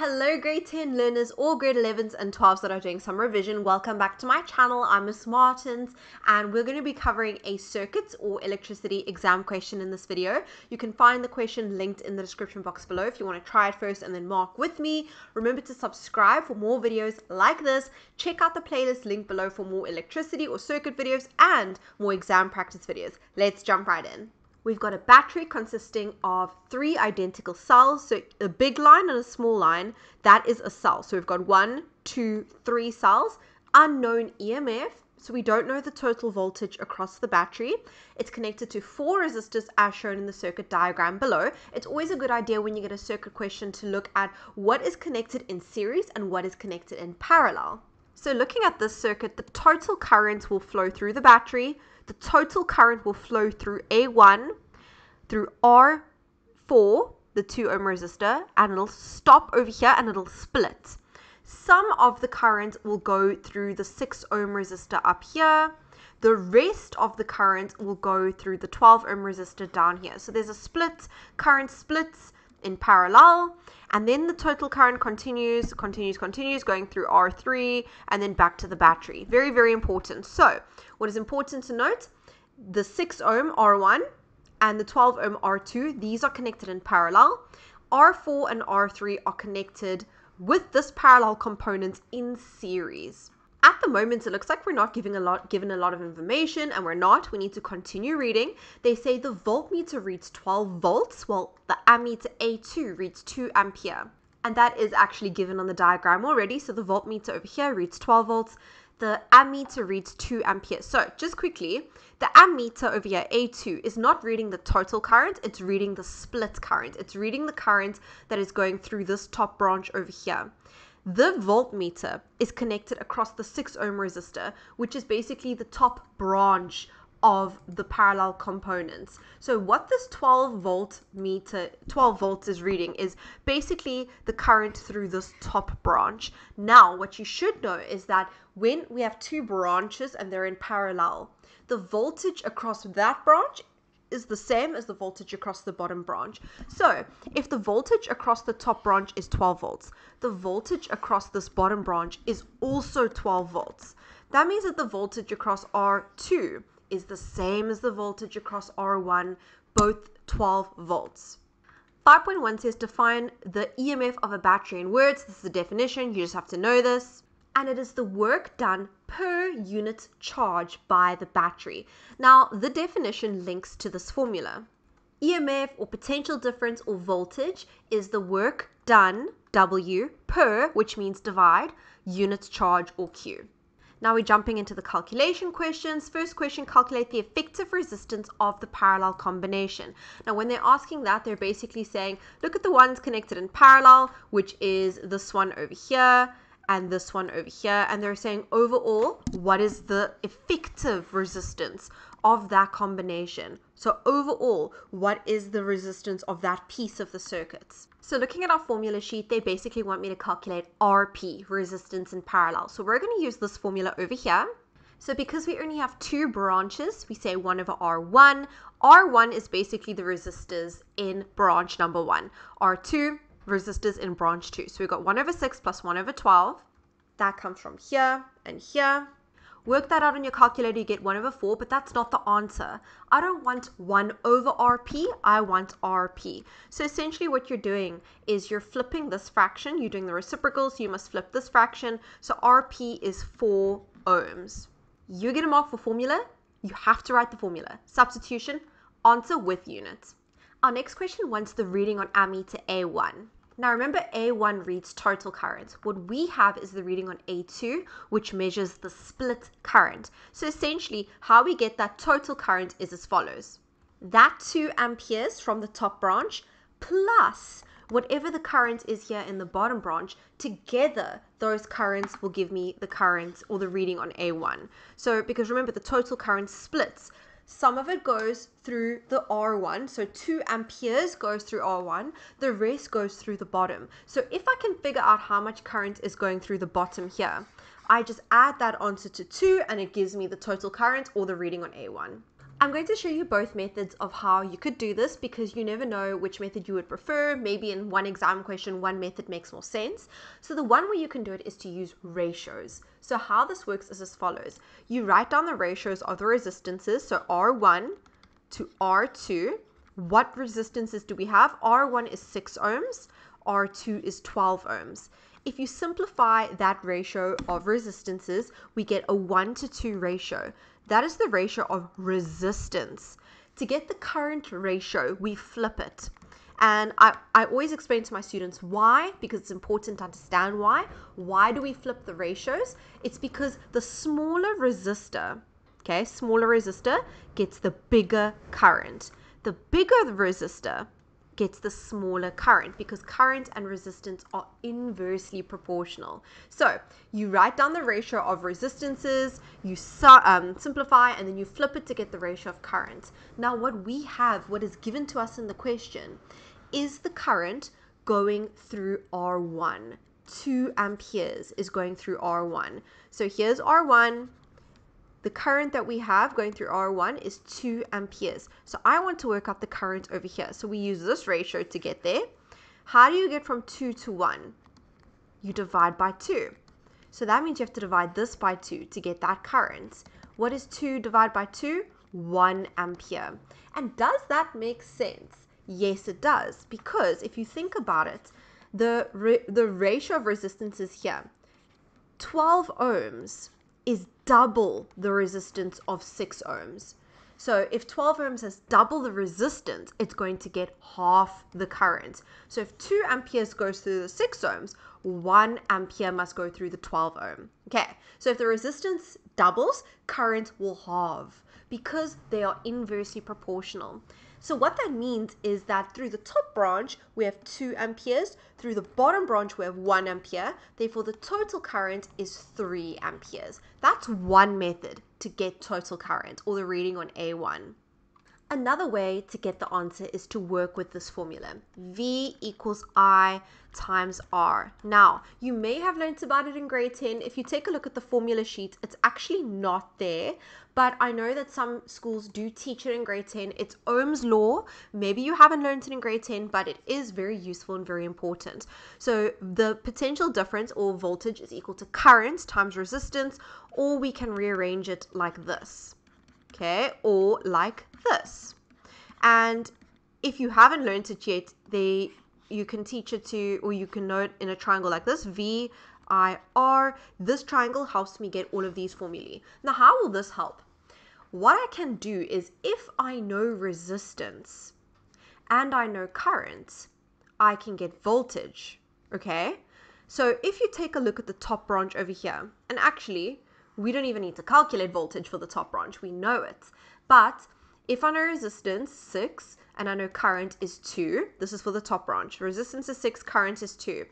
Hello grade 10 learners, all grade 11s and 12s that are doing some revision. Welcome back to my channel. I'm Miss Martins and we're going to be covering a circuits or electricity exam question in this video. You can find the question linked in the description box below if you want to try it first and then mark with me. Remember to subscribe for more videos like this. Check out the playlist linked below for more electricity or circuit videos and more exam practice videos. Let's jump right in. We've got a battery consisting of three identical cells, so a big line and a small line, that is a cell. So we've got 1, 2, 3 cells, unknown EMF, so we don't know the total voltage across the battery. It's connected to 4 resistors as shown in the circuit diagram below. It's always a good idea when you get a circuit question to look at what is connected in series and what is connected in parallel. So looking at this circuit, the total current will flow through the battery. The total current will flow through A1, through R4, the 2-ohm resistor, and it'll stop over here and it'll split. Some of the current will go through the 6-ohm resistor up here. The rest of the current will go through the 12-ohm resistor down here. So there's a split, current splits in parallel, and then the total current continues, going through R3 and then back to the battery. Very, very important. So what is important to note, the 6-ohm R1 and the 12-ohm R2, these are connected in parallel. R4 and R3 are connected with this parallel component in series. At the moment, it looks like we're not given a lot of information, and we need to continue reading. They say the voltmeter reads 12 volts, while the ammeter A2 reads 2 ampere. And that is actually given on the diagram already. So the voltmeter over here reads 12 volts. The ammeter reads 2 ampere. So just quickly, the ammeter over here, A2, is not reading the total current. It's reading the split current. It's reading the current that is going through this top branch over here. The voltmeter is connected across the 6-ohm resistor, which is basically the top branch of the parallel components. So what this 12 volts is reading is basically the current through this top branch. Now, what you should know is that when we have two branches and they're in parallel, the voltage across that branch is the same as the voltage across the bottom branch. So if the voltage across the top branch is 12 volts, the voltage across this bottom branch is also 12 volts. That means that the voltage across R2 is the same as the voltage across R1, both 12 volts. 5.1 says define the EMF of a battery in words. This is the definition, you just have to know this. And it is the work done per unit charge by the battery. Now, the definition links to this formula. EMF, or potential difference or voltage, is the work done, W, per, which means divide, unit charge or Q. Now we're jumping into the calculation questions. First question, calculate the effective resistance of the parallel combination. Now when they're asking that, they're basically saying, look at the ones connected in parallel, which is this one over here and this one over here. And they're saying overall, what is the effective resistance of that combination? So overall, what is the resistance of that piece of the circuits? So looking at our formula sheet, they basically want me to calculate RP, resistance in parallel. So we're going to use this formula over here. So because we only have two branches, we say 1 over R1. R1 is basically the resistors in branch number 1. R2, resistors in branch 2. So we've got 1 over 6 plus 1 over 12. That comes from here and here. Work that out on your calculator, you get 1 over 4, but that's not the answer. I don't want 1 over RP, I want RP. So essentially what you're doing is you're flipping this fraction, you're doing the reciprocal, so you must flip this fraction. So RP is 4 ohms. You get a mark for formula, you have to write the formula. Substitution, answer with units. Our next question wants the reading on ammeter A1. Now remember, A1 reads total current. What we have is the reading on A2, which measures the split current. So essentially, how we get that total current is as follows. That 2 amperes from the top branch, plus whatever the current is here in the bottom branch, together those currents will give me the current or the reading on A1. So because remember, the total current splits. Some of it goes through the R1, so 2 amperes goes through R1, the rest goes through the bottom. So if I can figure out how much current is going through the bottom here, I just add that answer to 2 and it gives me the total current or the reading on A1. I'm going to show you both methods of how you could do this, because you never know which method you would prefer. Maybe in one exam question, one method makes more sense. So the one way you can do it is to use ratios. So how this works is as follows. You write down the ratios of the resistances. So R1 to R2. What resistances do we have? R1 is 6 ohms. R2 is 12 ohms. If you simplify that ratio of resistances, we get a 1 to 2 ratio. That is the ratio of resistance. To get the current ratio, we flip it. And I always explain to my students why, because it's important to understand why. Why do we flip the ratios? It's because the smaller resistor, okay, smaller resistor gets the bigger current. The bigger the resistor gets the smaller current, because current and resistance are inversely proportional. So you write down the ratio of resistances, you simplify, and then you flip it to get the ratio of current. Now what we have, what is given to us in the question, is the current going through R1. 2 amperes is going through R1. So here's R1. The current that we have going through R1 is 2 amperes. So I want to work out the current over here. So we use this ratio to get there. How do you get from 2 to 1? You divide by 2. So that means you have to divide this by 2 to get that current. What is 2 divided by 2? 1 ampere. And does that make sense? Yes, it does. Because if you think about it, the ratio of resistances here, 12 ohms is double the resistance of 6 ohms. So if 12 ohms has double the resistance, it's going to get half the current. So if 2 amperes goes through the 6 ohms, 1 ampere must go through the 12 ohm. Okay, so if the resistance doubles, current will halve because they are inversely proportional. So what that means is that through the top branch, we have 2 amperes. Through the bottom branch, we have 1 ampere. Therefore, the total current is 3 amperes. That's one method to get total current, or the reading on A1. Another way to get the answer is to work with this formula. V equals I times R. Now, you may have learned about it in grade 10. If you take a look at the formula sheet, it's actually not there, but I know that some schools do teach it in grade 10. It's Ohm's law. Maybe you haven't learned it in grade 10, but it is very useful and very important. So the potential difference, or voltage, is equal to current times resistance, or we can rearrange it like this. Okay, or like this. And if you haven't learned it yet, you can teach it to, or you can know it in a triangle like this, VIR. This triangle helps me get all of these formulae. Now, how will this help? What I can do is, if I know resistance and I know current, I can get voltage, okay? So if you take a look at the top branch over here, and actually, we don't even need to calculate voltage for the top branch. We know it. But if I know resistance, 6, and I know current is 2, this is for the top branch. Resistance is 6, current is 2.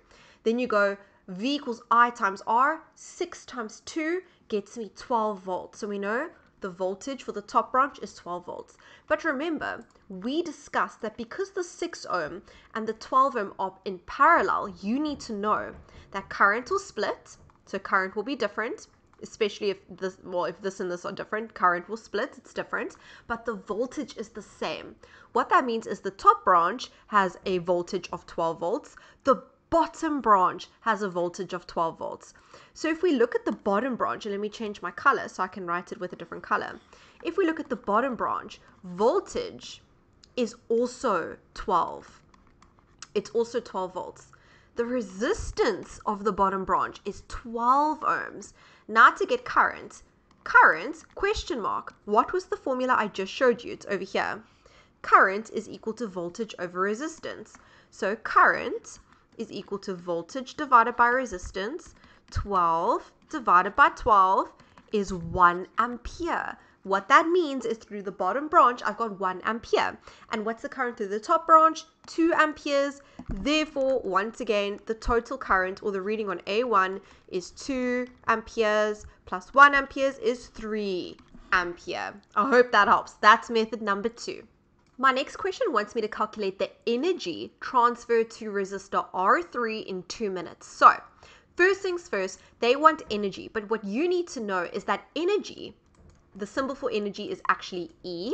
Then you go V equals I times R. 6 times 2 gets me 12 volts. So we know the voltage for the top branch is 12 volts. But remember, we discussed that because the 6 ohm and the 12 ohm are in parallel, you need to know that current will split, so current will be different. Especially if this, well, if this and this are different, current will split, it's different, but the voltage is the same. What that means is the top branch has a voltage of 12 volts, the bottom branch has a voltage of 12 volts. So if we look at the bottom branch, and let me change my color so I can write it with a different color. If we look at the bottom branch, voltage is also 12. It's also 12 volts. The resistance of the bottom branch is 12 ohms. Now to get current, question mark, what was the formula I just showed you? It's over here. Current is equal to voltage over resistance. So current is equal to voltage divided by resistance. 12 divided by 12 is 1 ampere. What that means is through the bottom branch, I've got 1 ampere. And what's the current through the top branch? 2 amperes. Therefore, once again, the total current, or the reading on A1, is 2 amperes plus 1 amperes is 3 ampere. I hope that helps. That's method number 2. My next question wants me to calculate the energy transferred to resistor R3 in 2 minutes. So, first things first, they want energy. But what you need to know is that energy the symbol for energy is actually E,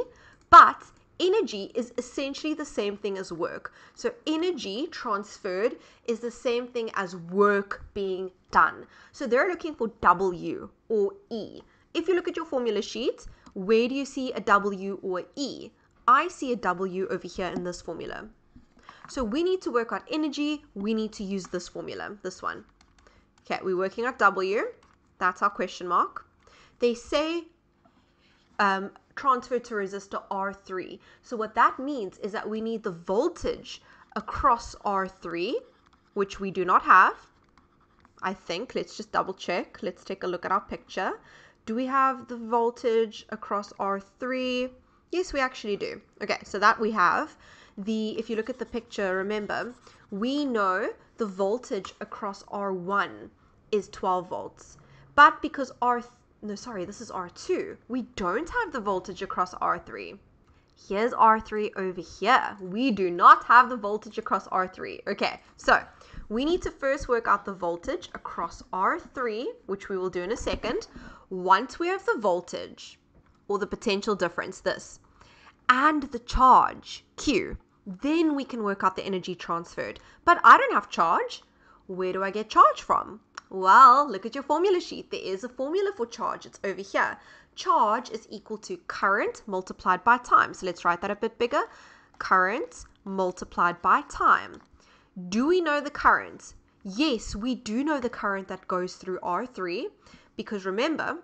but energy is essentially the same thing as work. So energy transferred is the same thing as work being done. So they're looking for W or E. If you look at your formula sheet, where do you see a W or an E? I see a W over here in this formula. So we need to work out energy. We need to use this formula, this one. Okay, we're working out W. That's our question mark. They say transfer to resistor R3. So what that means is that we need the voltage across R3, which we do not have, I think. Let's just double check. Let's take a look at our picture. Do we have the voltage across R3? Yes, we actually do. Okay, so that we have. If you look at the picture, remember, we know the voltage across R1 is 12 volts. But because this is R2, we don't have the voltage across R3. Here's R3 over here. We do not have the voltage across R3. Okay, so we need to first work out the voltage across R3, which we will do in a second. Once we have the voltage, or the potential difference, this, and the charge, Q, then we can work out the energy transferred. But I don't have charge. Where do I get charge from? Well, look at your formula sheet. There is a formula for charge. It's over here. Charge is equal to current multiplied by time. So let's write that a bit bigger. Current multiplied by time. Do we know the current? Yes, we do know the current that goes through R3, because remember,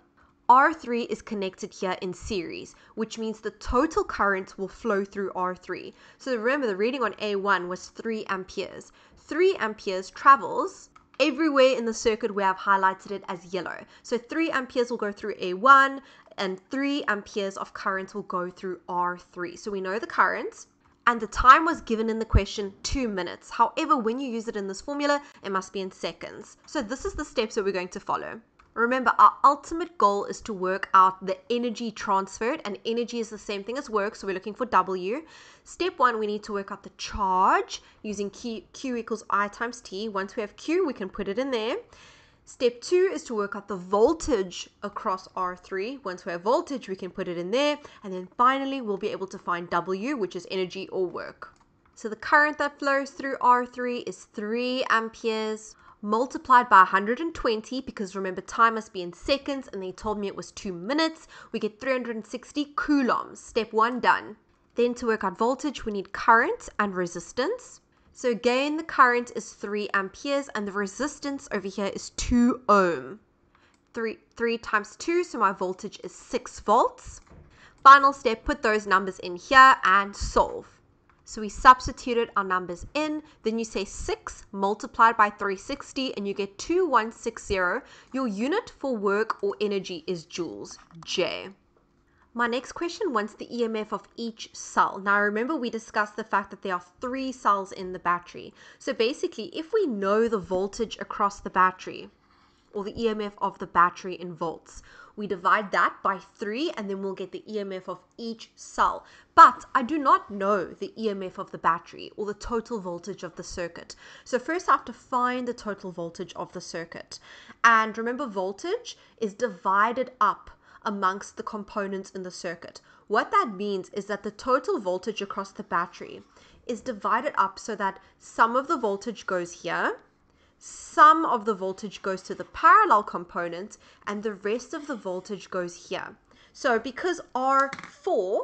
R3 is connected here in series, which means the total current will flow through R3. So remember, the reading on A1 was 3 amperes. 3 amperes travels everywhere in the circuit where I've highlighted it as yellow. So 3 amperes will go through A1, and 3 amperes of current will go through R3. So we know the current, and the time was given in the question 2 minutes. However, when you use it in this formula, it must be in seconds. So this is the steps that we're going to follow. Remember, our ultimate goal is to work out the energy transferred, and energy is the same thing as work, so we're looking for W. Step 1, we need to work out the charge using Q equals I times T. Once we have Q, we can put it in there. Step 2 is to work out the voltage across R3. Once we have voltage, we can put it in there. And then finally, we'll be able to find W, which is energy or work. So the current that flows through R3 is 3 amperes. Multiplied by 120, because remember, time must be in seconds, and they told me it was 2 minutes. We get 360 coulombs. Step 1 done. Then to work out voltage, we need current and resistance. So again, the current is 3 amperes, and the resistance over here is 2 ohm. 3 times 2, so my voltage is 6 volts. Final step, put those numbers in here and solve. So we substituted our numbers in, then you say 6 multiplied by 360 and you get 2160. Your unit for work or energy is joules, J. My next question wants the EMF of each cell. Now remember, we discussed the fact that there are 3 cells in the battery. So basically, if we know the voltage across the battery, or the EMF of the battery in volts, we divide that by 3 and then we'll get the EMF of each cell. But I do not know the EMF of the battery or the total voltage of the circuit. So first I have to find the total voltage of the circuit. And remember, voltage is divided up amongst the components in the circuit. What that means is that the total voltage across the battery is divided up so that some of the voltage goes here, some of the voltage goes to the parallel component, and the rest of the voltage goes here. So because R4,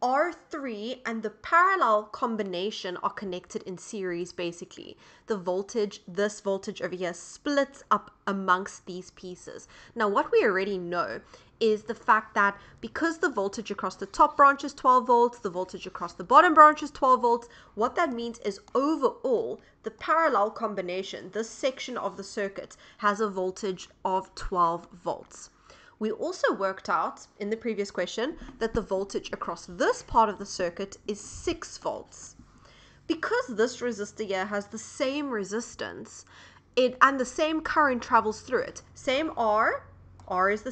R3, and the parallel combination are connected in series, basically, the voltage, this voltage over here, splits up amongst these pieces. Now, what we already know is the fact that because the voltage across the top branch is 12 volts, the voltage across the bottom branch is 12 volts, what that means is overall, the parallel combination, this section of the circuit, has a voltage of 12 volts. We also worked out in the previous question that the voltage across this part of the circuit is 6 volts. Because this resistor here has the same resistance, and the same current travels through it. Same R is the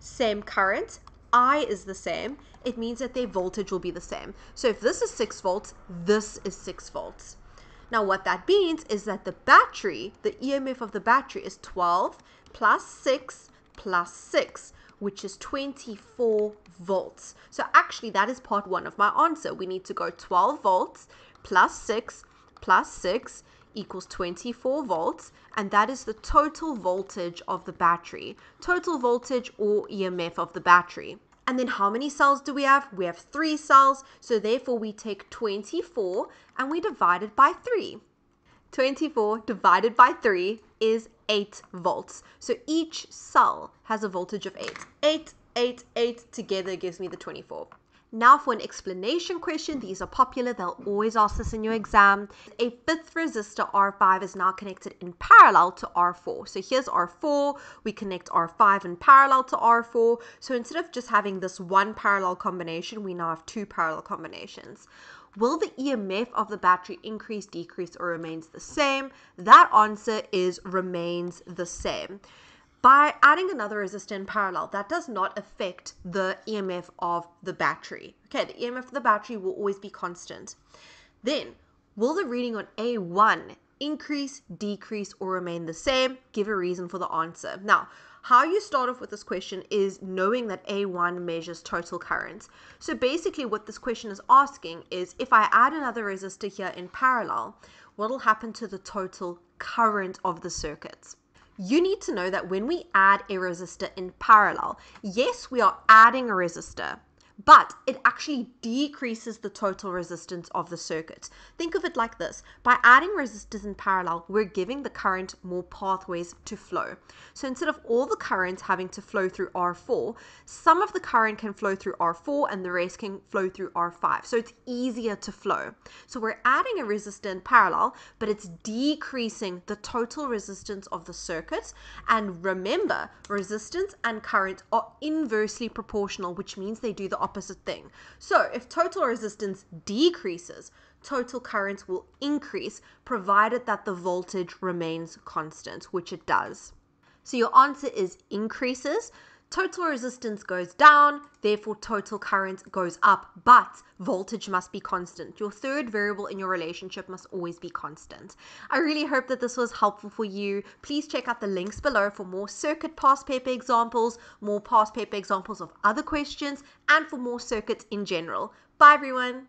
same current, I is the same, it means that their voltage will be the same. So if this is 6 volts, this is 6 volts. Now what that means is that the battery, the EMF of the battery is 12 plus 6 plus 6, which is 24 volts. So actually that is part one of my answer. We need to go 12 volts plus 6 equals 24 volts, and that is the total voltage of the battery, total voltage or EMF of the battery. And then how many cells do we have? We have 3 cells, so therefore we take 24 and we divide it by 3. 24 divided by 3 is 8 volts. So each cell has a voltage of 8. 8, 8, 8 together gives me the 24. Now for an explanation question, these are popular, they'll always ask this in your exam. A fifth resistor R5 is now connected in parallel to R4. So here's R4, we connect R5 in parallel to R4. So instead of just having this one parallel combination, we now have 2 parallel combinations. Will the EMF of the battery increase, decrease, or remains the same? That answer is remains the same. By adding another resistor in parallel, that does not affect the EMF of the battery. Okay, the EMF of the battery will always be constant. Then, will the reading on A1 increase, decrease, or remain the same? Give a reason for the answer. Now, how you start off with this question is knowing that A1 measures total current. So basically what this question is asking is, if I add another resistor here in parallel, what will happen to the total current of the circuit? You need to know that when we add a resistor in parallel, yes, we are adding a resistor, but it actually decreases the total resistance of the circuit. Think of it like this. By adding resistors in parallel, we're giving the current more pathways to flow. So instead of all the current having to flow through R4, some of the current can flow through R4 and the rest can flow through R5. So it's easier to flow. So we're adding a resistor in parallel, but it's decreasing the total resistance of the circuit. And remember, resistance and current are inversely proportional, which means they do the opposite thing. So if total resistance decreases, total current will increase, provided that the voltage remains constant, which it does. So your answer is increases. Total resistance goes down, therefore total current goes up, but voltage must be constant. Your third variable in your relationship must always be constant. I really hope that this was helpful for you. Please check out the links below for more circuit past paper examples, more past paper examples of other questions, and for more circuits in general. Bye everyone.